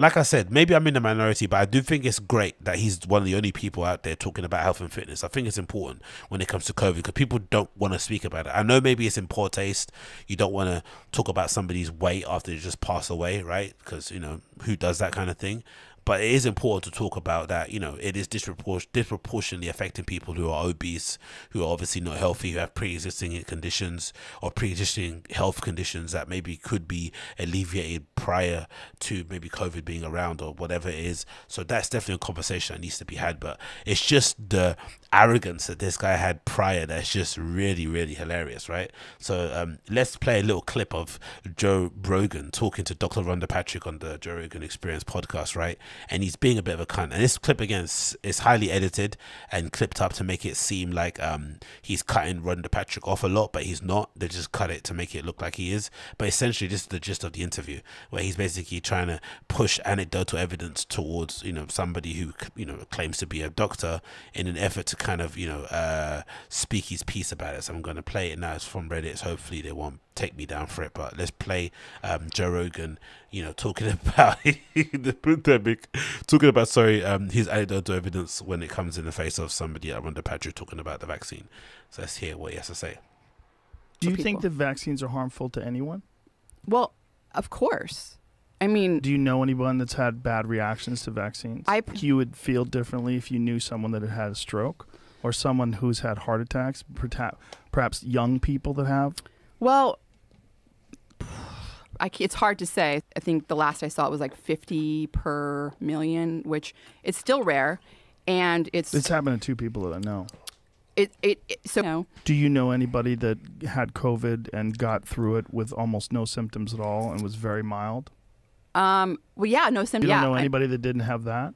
like I said, maybe I'm in the minority, but I do think it's great that he's one of the only people out there talking about health and fitness. I think it's important when it comes to COVID because people don't want to speak about it. I know maybe it's in poor taste. You don't want to talk about somebody's weight after they just pass away, right? Because, you know, who does that kind of thing? But it is important to talk about that, you know, it is disproportionately affecting people who are obese, who are obviously not healthy, who have pre-existing conditions or pre-existing health conditions that maybe could be alleviated prior to maybe COVID being around or whatever it is. So that's definitely a conversation that needs to be had. But it's just the arrogance that this guy had prior that's just really, really hilarious, right? So let's play a little clip of Joe Rogan talking to Dr. Rhonda Patrick on the Joe Rogan Experience podcast, right? And he's being a bit of a cunt, and this clip again is highly edited and clipped up to make it seem like he's cutting Rhonda Patrick off a lot, but he's not. They just cut it to make it look like he is. But essentially this is the gist of the interview, where he's basically trying to push anecdotal evidence towards, you know, somebody who, you know, claims to be a doctor in an effort to kind of, you know, speak his piece about it. So I'm going to play it now. It's from Reddit, so hopefully they won't take me down for it, but let's play Joe Rogan, you know, talking about the pandemic, talking about, sorry, his anecdotal evidence when it comes in the face of somebody like Rhonda Patrick talking about the vaccine. So let's hear what he has to say. Do you think that vaccines are harmful to anyone? Well, of course. I mean, do you know anyone that's had bad reactions to vaccines? You would feel differently if you knew someone that had had a stroke or someone who's had heart attacks, perhaps young people that have? Well, it's hard to say. I think the last I saw it was like 50 per million, which it's still rare, and it's happened to two people that I know. So no. Do you know anybody that had COVID and got through it with almost no symptoms at all and was very mild? Well, yeah, no symptoms. You don't know anybody that didn't have that?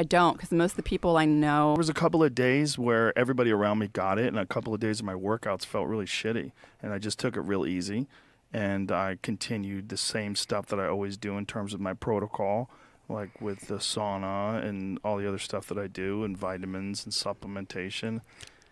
I don't, because most of the people I know... There was a couple of days where everybody around me got it, and a couple of days of my workouts felt really shitty, and I just took it real easy, and I continued the same stuff that I always do in terms of my protocol, like with the sauna and all the other stuff that I do, and vitamins and supplementation,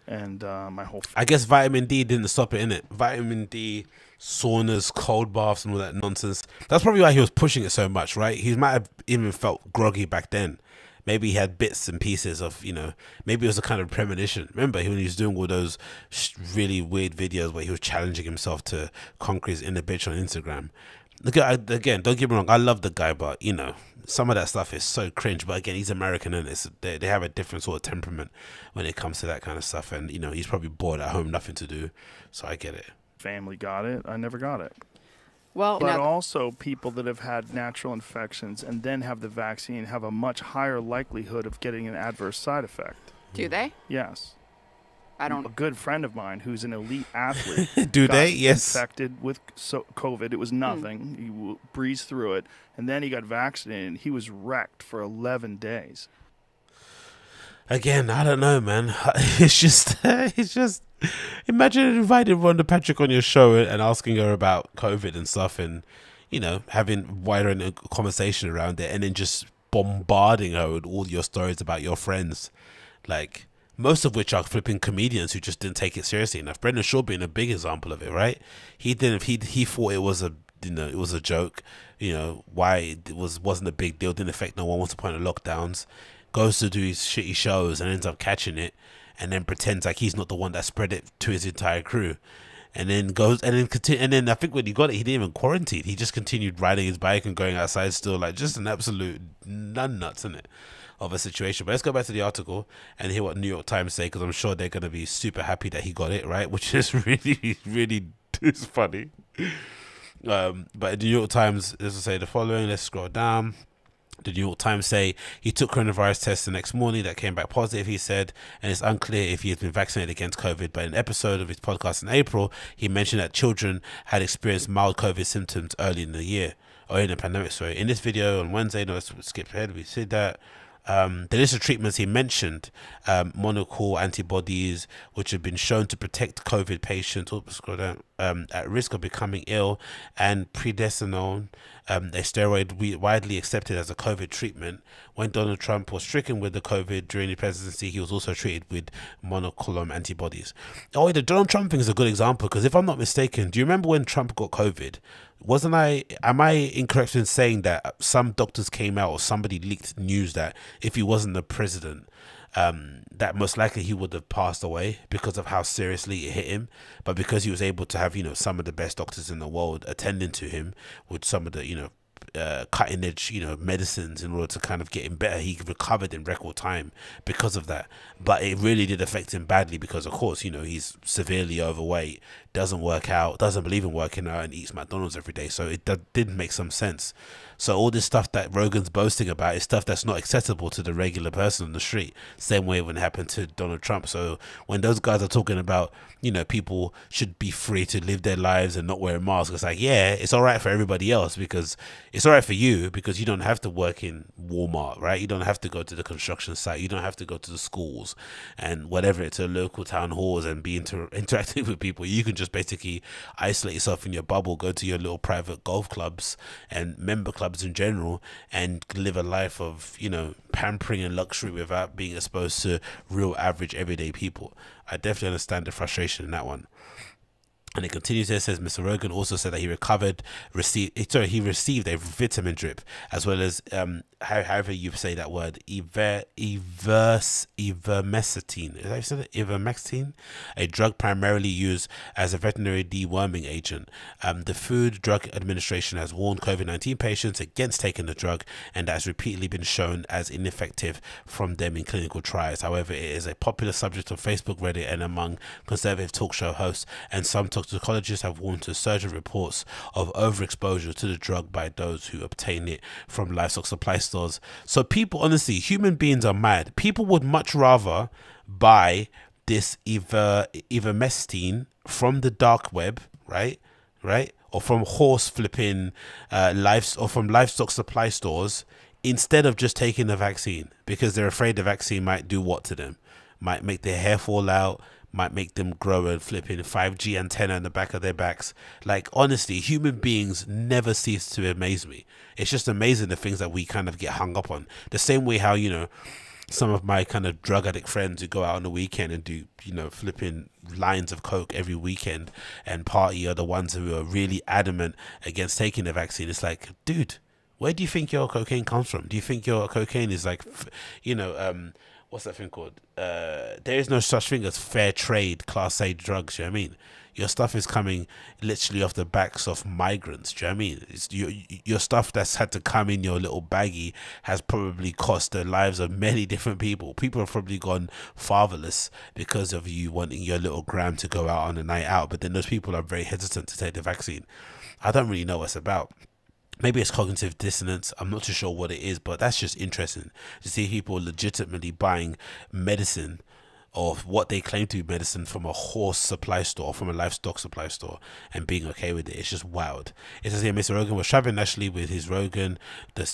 and my whole... I guess vitamin D didn't stop it, innit? Vitamin D... saunas, cold baths, and all that nonsense. That's probably why he was pushing it so much, right? He might have even felt groggy back then. Maybe he had bits and pieces of, you know, maybe it was a kind of premonition. Remember when he was doing all those really weird videos where he was challenging himself to conquer his inner bitch on Instagram? Look, again, don't get me wrong, I love the guy, but, you know, some of that stuff is so cringe. But again, he's American, and they have a different sort of temperament when it comes to that kind of stuff. And, you know, he's probably bored at home, nothing to do. So I get it. Family got it. I never got it. Well, but also people that have had natural infections and then have the vaccine have a much higher likelihood of getting an adverse side effect. Do they? Yes. I don't. A good friend of mine who's an elite athlete. Do they? Yes. Infected with COVID. It was nothing. He breezed through it, and then he got vaccinated. And he was wrecked for 11 days. Again, I don't know, man. It's just. Imagine inviting Rhonda Patrick on your show and asking her about COVID and stuff, and, you know, having wider conversation around it, and then just bombarding her with all your stories about your friends, like most of which are flipping comedians who just didn't take it seriously enough. Brendan Shaw being a big example of it, right? He didn't. He thought it was a, you know, it was a joke. You know, why it wasn't a big deal. Didn't affect no one. Once upon a lockdowns, goes to do his shitty shows and ends up catching it. And then pretends like he's not the one that spread it to his entire crew, and then goes and then continue. And then I think when he got it, he didn't even quarantine. He just continued riding his bike and going outside still, like just an absolute nuts, isn't it, of a situation. But let's go back to the article and hear what New York Times say, because I'm sure they're going to be super happy that he got it, right? Which is really, really is funny. But New York Times, this will say the following. Let's scroll down. The New York Times say he took coronavirus tests the next morning that came back positive, he said, and it's unclear if he has been vaccinated against COVID. But in an episode of his podcast in April, he mentioned that children had experienced mild COVID symptoms early in the year, or in the pandemic, sorry. In this video on Wednesday, no, let's skip ahead, we said that. The list of treatments he mentioned, monoclonal antibodies, which have been shown to protect COVID patients at risk of becoming ill, and prednisolone, a steroid widely accepted as a COVID treatment. When Donald Trump was stricken with the COVID during the presidency, he was also treated with monoclonal antibodies. Oh, the Donald Trump thing is a good example, because if I'm not mistaken, do you remember when Trump got COVID? Wasn't I? Am I incorrect in saying that some doctors came out or somebody leaked news that if he wasn't the president, that most likely he would have passed away because of how seriously it hit him? But because he was able to have, you know, some of the best doctors in the world attending to him with some of the, you know, cutting edge, you know, medicines in order to kind of get him better, he recovered in record time because of that. But it really did affect him badly because, of course, you know, he's severely overweight, doesn't work out, doesn't believe in working out, and eats McDonald's every day. So it didn't make some sense. So all this stuff that Rogan's boasting about is stuff that's not accessible to the regular person on the street, same way when it happened to Donald Trump. So when those guys are talking about, you know, people should be free to live their lives and not wear masks, it's like, yeah, it's all right for everybody else because it's all right for you because you don't have to work in Walmart, right? You don't have to go to the construction site. You don't have to go to the schools and whatever, to local town halls and be interacting with people. You can just basically isolate yourself in your bubble, go to your little private golf clubs and member clubs in general and live a life of, you know, pampering and luxury without being exposed to real average everyday people. I definitely understand the frustration in that one. And it continues here, says Mr. Rogan also said that he received a vitamin drip, as well as however you say that word, ivermectin. Is that you said it? Ivermectin, a drug primarily used as a veterinary deworming agent. The Food Drug Administration has warned COVID-19 patients against taking the drug, and that has repeatedly been shown as ineffective from them in clinical trials. However, it is a popular subject on Facebook, Reddit, and among conservative talk show hosts, and some toxicologists have warned to surge of reports of overexposure to the drug by those who obtain it from livestock supply stores. So people, honestly, human beings are mad. People would much rather buy this ivermectin from the dark web, right, or from horse flipping livestock, or from livestock supply stores, instead of just taking the vaccine, because they're afraid the vaccine might do what to them? Might make their hair fall out, might make them grow and flipping 5G antenna in the back of their backs. Like, honestly, human beings never cease to amaze me. It's just amazing the things that we kind of get hung up on. The same way how, you know, some of my kind of drug addict friends who go out on the weekend and do, you know, flipping lines of coke every weekend and party are the ones who are really adamant against taking the vaccine. It's like, dude, where do you think your cocaine comes from? Do you think your cocaine is like, you know, what's that thing called? There is no such thing as fair trade, class A drugs, you know what I mean? Your stuff is coming literally off the backs of migrants, do you know what I mean? It's your stuff that's had to come in your little baggie has probably cost the lives of many different people. People have probably gone fatherless because of you wanting your little gram to go out on a night out, but then those people are very hesitant to take the vaccine. I don't really know what it's about. Maybe it's cognitive dissonance. I'm not too sure what it is, but that's just interesting to see people legitimately buying medicine, or what they claim to be medicine, from a horse supply store, from a livestock supply store, and being okay with it. It's just wild. It says here, Mr. Rogan was traveling nationally with his Rogan the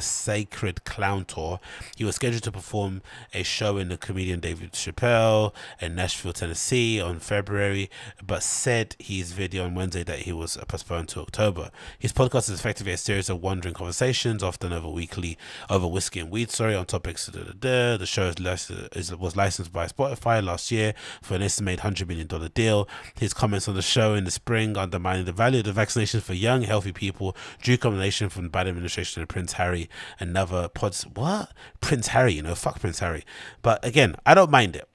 Sacred Clown Tour. He was scheduled to perform a show in the comedian Dave Chappelle in Nashville, Tennessee on February, but said his video on Wednesday that he was postponed to October. His podcast is effectively a series of wandering conversations, often over whiskey and weed, on topics. The show was licensed by Spotify last year for an estimated $100 million deal. His comments on the show in the spring undermining the value of the vaccinations for young, healthy people, due combination from the Biden administration and Prince Harry. Another pods. What? Prince Harry, you know, fuck Prince Harry. But again, I don't mind it.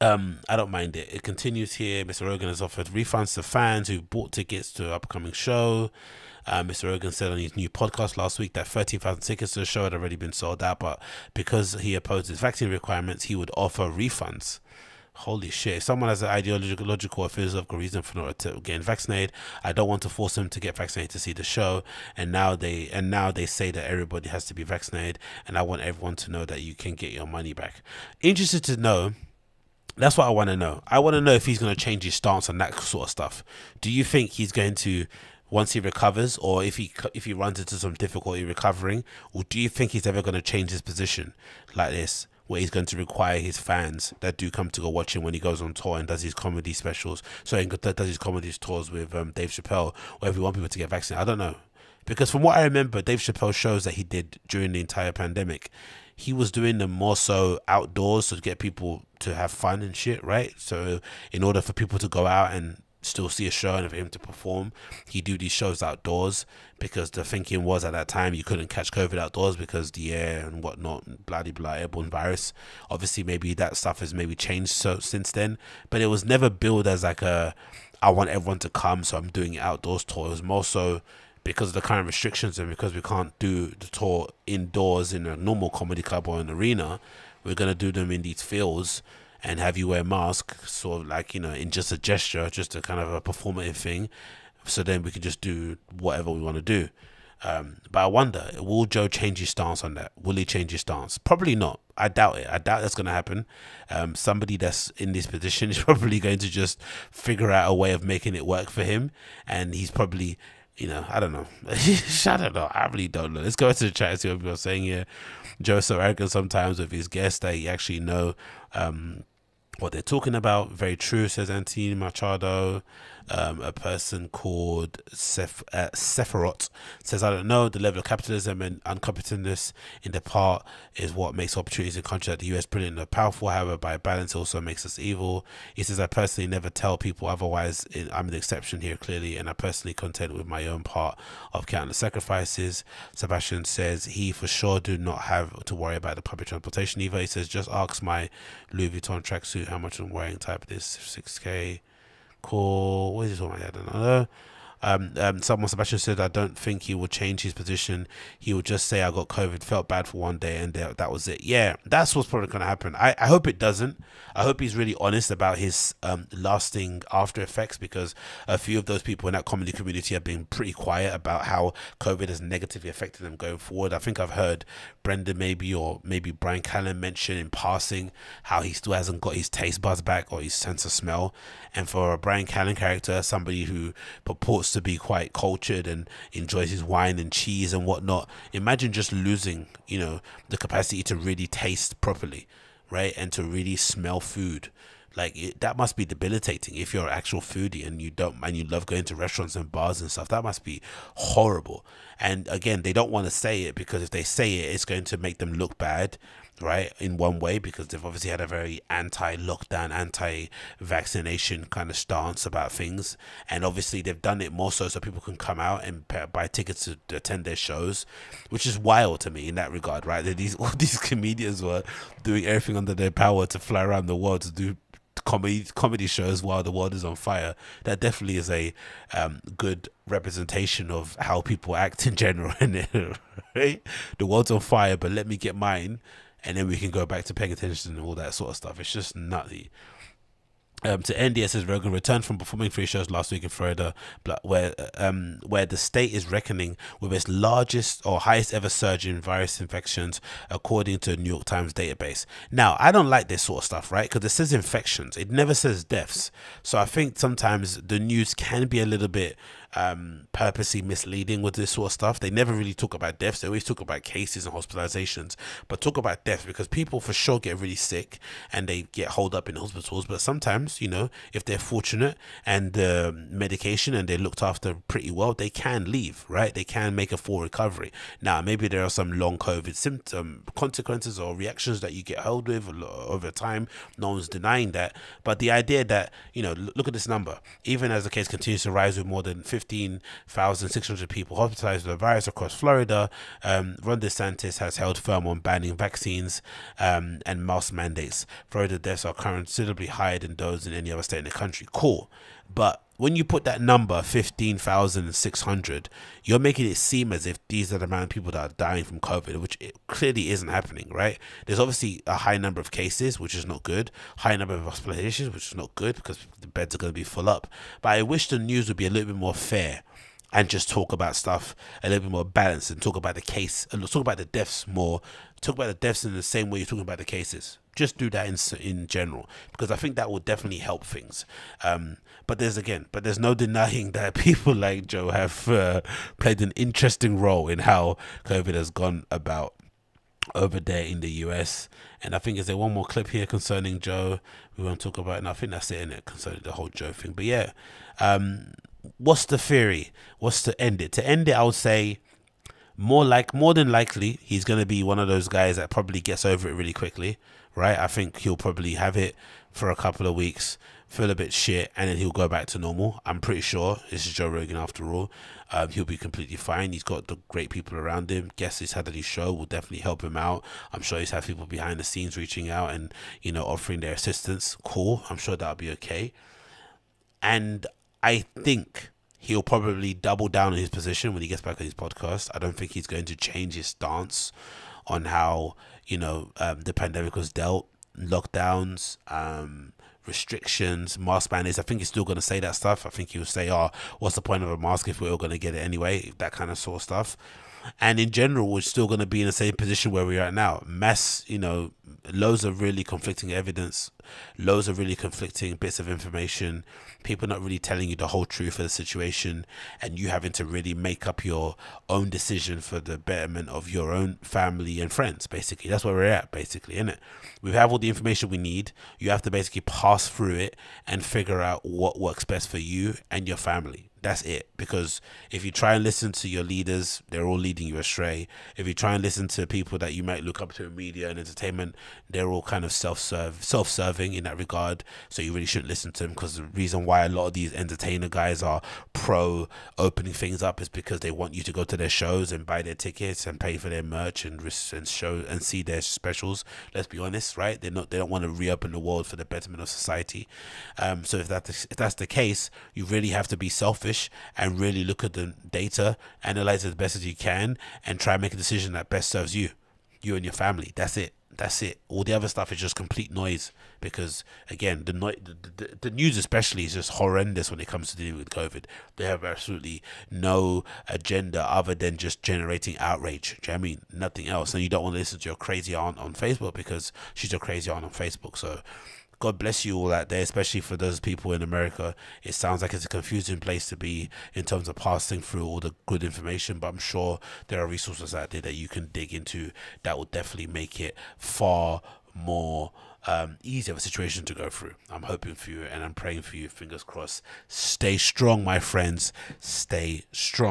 I don't mind it. It continues here. Mr. Rogan has offered refunds to fans who bought tickets to an upcoming show. Mr. Rogan said on his new podcast last week that 13,000 tickets to the show had already been sold out, but because he opposed his vaccine requirements, he would offer refunds. Holy shit. If someone has an ideological or philosophical reason for not getting vaccinated, I don't want to force them to get vaccinated to see the show. And now they say that everybody has to be vaccinated, and I want everyone to know that you can get your money back. Interested to know. That's what I want to know. I want to know if he's going to change his stance on that sort of stuff. Do you think he's going to, once he recovers, or if he runs into some difficulty recovering, or do you think he's ever going to change his position like this, where he's going to require his fans that do come to go watch him when he goes on tour and does his comedy specials, so he does his comedy tours with Dave Chappelle, or if you want people to get vaccinated? I don't know, because from what I remember, Dave Chappelle shows that he did during the entire pandemic, he was doing them more so outdoors to get people to have fun and shit, right? So in order for people to go out and still see a show of him to perform. He do these shows outdoors because the thinking was at that time you couldn't catch COVID outdoors because the air and whatnot, bloody blah, airborne virus. Obviously maybe that stuff has maybe changed so since then, but it was never billed as like a I want everyone to come so I'm doing an outdoors tour. It was more so because of the current restrictions and because we can't do the tour indoors in a normal comedy club or an arena, we're going to do them in these fields and have you wear a mask, sort of like, you know, in just a gesture, just a kind of a performative thing. So then we can just do whatever we want to do. But I wonder, will Joe change his stance on that? Will he change his stance? Probably not. I doubt it. I doubt that's going to happen. Somebody that's in this position is probably going to just figure out a way of making it work for him. And he's probably, you know, I don't know. I don't know. I really don't know. Let's go into the chat and see what people are saying here. Joe's so arrogant sometimes with his guests that he actually know what they're talking about. Very true, says Antine Machado. A person called Sephiroth says, I don't know, the level of capitalism and uncompetentness in the part is what makes opportunities in countries like the US brilliant and powerful. However, by balance also makes us evil. He says, I personally never tell people otherwise. I'm the exception here clearly, and I personally content with my own part of countless sacrifices. Sebastian says he for sure do not have to worry about the public transportation either. He says, just ask my Louis Vuitton tracksuit how much I'm wearing type this 6K. Cool. What is this one? I don't know. Someone, Sebastian, said, I don't think he will change his position. He will just say, I got COVID, felt bad for one day, and that was it. Yeah, that's what's probably going to happen. I hope it doesn't. I hope he's really honest about his lasting after effects, because a few of those people in that comedy community have been pretty quiet about how COVID has negatively affected them going forward. I think I've heard Brendan maybe, or maybe Brian Callen mention in passing how he still hasn't got his taste buds back or his sense of smell. And for a Brian Callen character, somebody who purports to be quite cultured and enjoys his wine and cheese and whatnot, imagine just losing, you know, the capacity to really taste properly, right, and to really smell food. Like that must be debilitating if you're an actual foodie and you don't, and you love going to restaurants and bars and stuff. That must be horrible. And again, they don't want to say it because if they say it, it's going to make them look bad, right, in one way, because they've obviously had a very anti-lockdown, anti-vaccination kind of stance about things, and obviously they've done it more so people can come out and buy tickets to attend their shows, which is wild to me in that regard, right? That these all these comedians were doing everything under their power to fly around the world to do comedy shows while the world is on fire. That definitely is a good representation of how people act in general, right? The world's on fire, but let me get mine, and then we can go back to paying attention and all that sort of stuff. It's just nutty. To end, it says Rogan returned from performing three shows last week in Florida, where the state is reckoning with its largest or highest ever surge in virus infections, according to a New York Times database. Now, I don't like this sort of stuff, right? Because it says infections, it never says deaths. So I think sometimes the news can be a little bit purposely misleading with this sort of stuff. They never really talk about deaths. They always talk about cases and hospitalizations, but talk about death because people for sure get really sick and they get holed up in hospitals. But sometimes, you know, if they're fortunate and the medication and they're looked after pretty well, they can leave, right? They can make a full recovery. Now, maybe there are some long COVID symptom consequences or reactions that you get held with over time. No one's denying that. But the idea that, you know, look at this number, even as the case continues to rise with more than 15,600 people hospitalized with the virus across Florida. Ron DeSantis has held firm on banning vaccines and mask mandates. Florida deaths are considerably higher than those in any other state in the country. Cool. But when you put that number, 15,600, you're making it seem as if these are the amount of people that are dying from COVID, which it clearly isn't happening, right? There's obviously a high number of cases, which is not good, high number of hospitalizations, which is not good because the beds are going to be full up. But I wish the news would be a little bit more fair and just talk about stuff a little bit more balanced and talk about the case, talk about the deaths more, talk about the deaths in the same way you're talking about the cases. Just do that in general, because I think that will definitely help things. But there's no denying that people like Joe have played an interesting role in how COVID has gone about over there in the US. And I think is there one more clip here concerning Joe we want to talk about, and I think that's it, isn't it, concerning the whole Joe thing. But yeah, what's the theory? What's to end it? To end it, I would say more than likely he's going to be one of those guys that probably gets over it really quickly, right? I think he'll probably have it for a couple of weeks, feel a bit shit, and then he'll go back to normal. I'm pretty sure this is Joe Rogan after all. He'll be completely fine. He's got the great people around him. Guests he's had at his show will definitely help him out. I'm sure he's had people behind the scenes reaching out and, you know, offering their assistance. Cool. I'm sure that'll be okay. And I think he'll probably double down on his position when he gets back on his podcast. I don't think he's going to change his stance on how, you know, the pandemic was dealt, lockdowns, restrictions, mask mandates. I think he's still going to say that stuff. I think he'll say, oh, what's the point of a mask if we're all going to get it anyway, that kind of sort of stuff. And in general, we're still going to be in the same position where we are now. You know, loads of really conflicting evidence, loads of really conflicting bits of information, people not really telling you the whole truth of the situation, and you having to really make up your own decision for the betterment of your own family and friends. Basically, that's where we're at, basically, isn't it? We have all the information we need. You have to basically pass through it and figure out what works best for you and your family. That's it. Because if you try and listen to your leaders, they're all leading you astray. If you try and listen to people that you might look up to in media and entertainment, they're all kind of self-serving in that regard. So you really shouldn't listen to them, because the reason why a lot of these entertainer guys are pro opening things up is because they want you to go to their shows and buy their tickets and pay for their merch and show and see their specials. Let's be honest, right? They don't want to reopen the world for the betterment of society. So if that's the case, you really have to be selfish and really look at the data, analyze it as best as you can, and try and make a decision that best serves you and your family. That's it. That's it. All the other stuff is just complete noise, because again, the news especially is just horrendous when it comes to dealing with COVID. They have absolutely no agenda other than just generating outrage. Do you know what I mean? Nothing else. And you don't want to listen to your crazy aunt on Facebook, because she's your crazy aunt on Facebook. So God bless you all out there, especially for those people in America. It sounds like it's a confusing place to be in terms of passing through all the good information, but I'm sure there are resources out there that you can dig into that will definitely make it far more easier of a situation to go through. I'm hoping for you and I'm praying for you. Fingers crossed. Stay strong, my friends. Stay strong.